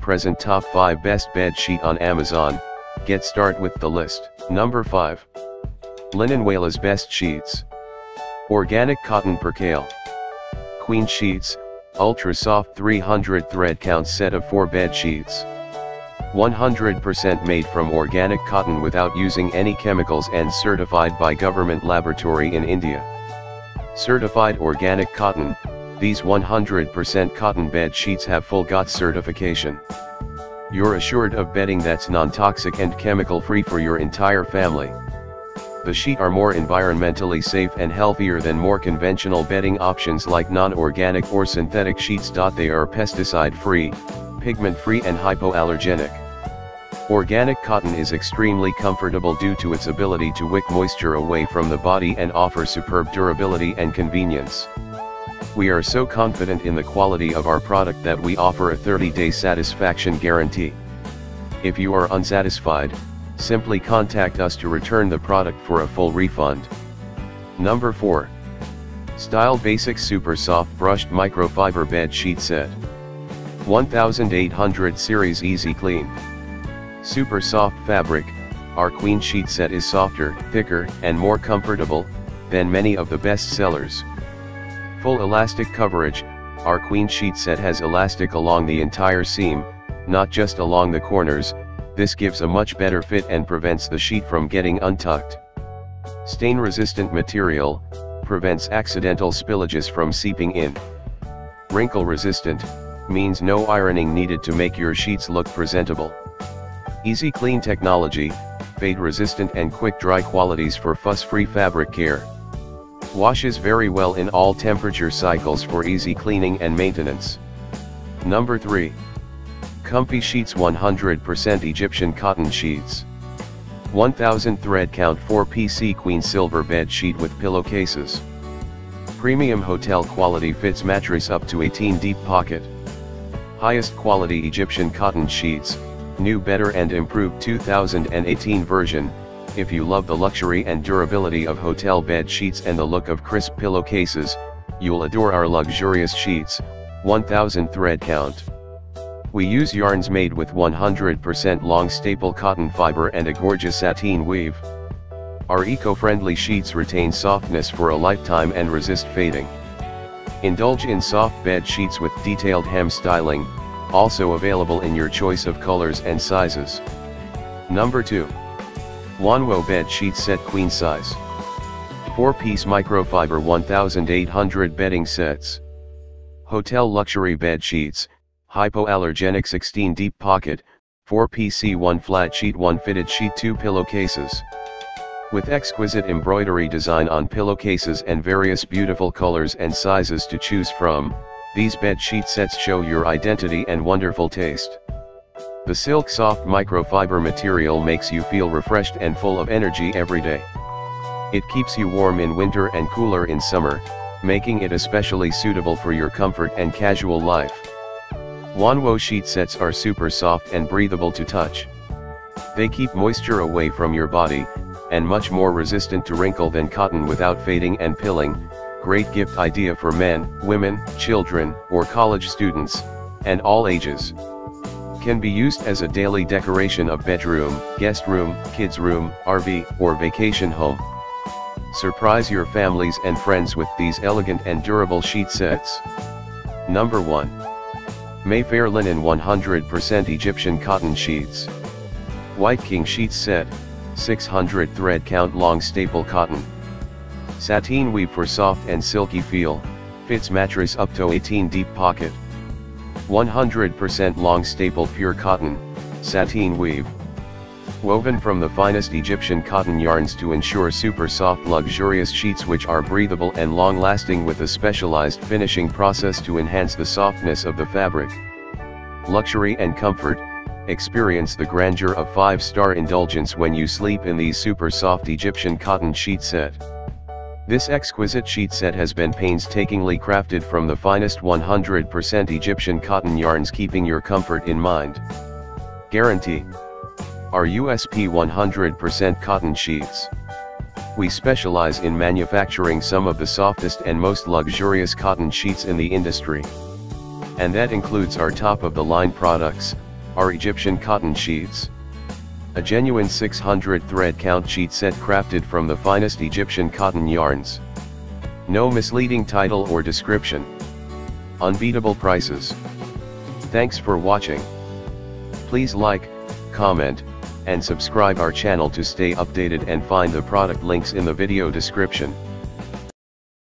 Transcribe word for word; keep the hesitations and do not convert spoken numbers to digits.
present top five best bed sheet on Amazon, get start with the list. Number five. Linenwalas Best Sheets. Organic Cotton Percale. Queen Sheets, Ultra Soft three hundred Thread Count Set of four Bed Sheets. one hundred percent made from organic cotton without using any chemicals and certified by government laboratory in India. Certified organic cotton, these one hundred percent cotton bed sheets have full Gots certification. You're assured of bedding that's non-toxic and chemical-free for your entire family. The sheets are more environmentally safe and healthier than more conventional bedding options like non-organic or synthetic sheets. They are pesticide-free, pigment-free and hypoallergenic. Organic cotton is extremely comfortable due to its ability to wick moisture away from the body and offer superb durability and convenience. We are so confident in the quality of our product that we offer a thirty day satisfaction guarantee. If you are unsatisfied, simply contact us to return the product for a full refund. Number four. Style Basics Super Soft Brushed Microfiber Bed Sheet Set. eighteen hundred Series Easy Clean. Super soft fabric, our queen sheet set is softer, thicker, and more comfortable than many of the best sellers. Full elastic coverage, our queen sheet set has elastic along the entire seam, not just along the corners. This gives a much better fit and prevents the sheet from getting untucked. Stain-resistant material, prevents accidental spillages from seeping in. Wrinkle-resistant, means no ironing needed to make your sheets look presentable. Easy clean technology, fade resistant and quick dry qualities for fuss-free fabric care. Washes very well in all temperature cycles for easy cleaning and maintenance. Number three. Comfy Sheets one hundred percent Egyptian Cotton Sheets. one thousand Thread Count four piece Queen Silver Bed Sheet with Pillowcases. Premium Hotel Quality Fits Mattress up to eighteen Deep Pocket. Highest quality Egyptian cotton sheets, new better and improved two thousand eighteen version. If you love the luxury and durability of hotel bed sheets and the look of crisp pillowcases, you'll adore our luxurious sheets, one thousand thread count. We use yarns made with one hundred percent long staple cotton fiber and a gorgeous sateen weave. Our eco-friendly sheets retain softness for a lifetime and resist fading. Indulge in soft bed sheets with detailed hem styling, also available in your choice of colors and sizes. Number two. Wanwo Bed Sheet Set Queen Size. four piece Microfiber eighteen hundred Bedding Sets. Hotel Luxury Bed Sheets, Hypoallergenic sixteen Deep Pocket, four piece one Flat Sheet one Fitted Sheet two Pillowcases. With exquisite embroidery design on pillowcases and various beautiful colors and sizes to choose from, these bed sheet sets show your identity and wonderful taste. The silk soft microfiber material makes you feel refreshed and full of energy every day. It keeps you warm in winter and cooler in summer, making it especially suitable for your comfort and casual life. Wanwo sheet sets are super soft and breathable to touch. They keep moisture away from your body, and much more resistant to wrinkle than cotton without fading and pilling. Great gift idea for men, women, children, or college students, and all ages. Can be used as a daily decoration of bedroom, guest room, kids room, R V, or vacation home. Surprise your families and friends with these elegant and durable sheet sets. Number one. Mayfair Linen one hundred percent Egyptian Cotton Sheets. White King Sheet Set, six hundred thread count long staple cotton. Sateen weave for soft and silky feel, fits mattress up to eighteen deep pocket. one hundred percent long staple pure cotton, sateen weave. Woven from the finest Egyptian cotton yarns to ensure super soft luxurious sheets which are breathable and long lasting with a specialized finishing process to enhance the softness of the fabric. Luxury and comfort. Experience the grandeur of five star indulgence when you sleep in the super soft Egyptian cotton sheet set. This exquisite sheet set has been painstakingly crafted from the finest one hundred percent Egyptian cotton yarns, keeping your comfort in mind. Guarantee. Our U S P one hundred percent cotton sheets. We specialize in manufacturing some of the softest and most luxurious cotton sheets in the industry. And that includes our top of the line products, are Egyptian cotton sheets. A genuine six hundred thread count sheet set crafted from the finest Egyptian cotton yarns. No misleading title or description. Unbeatable prices. Thanks for watching. Please like, comment, and subscribe our channel to stay updated and find the product links in the video description.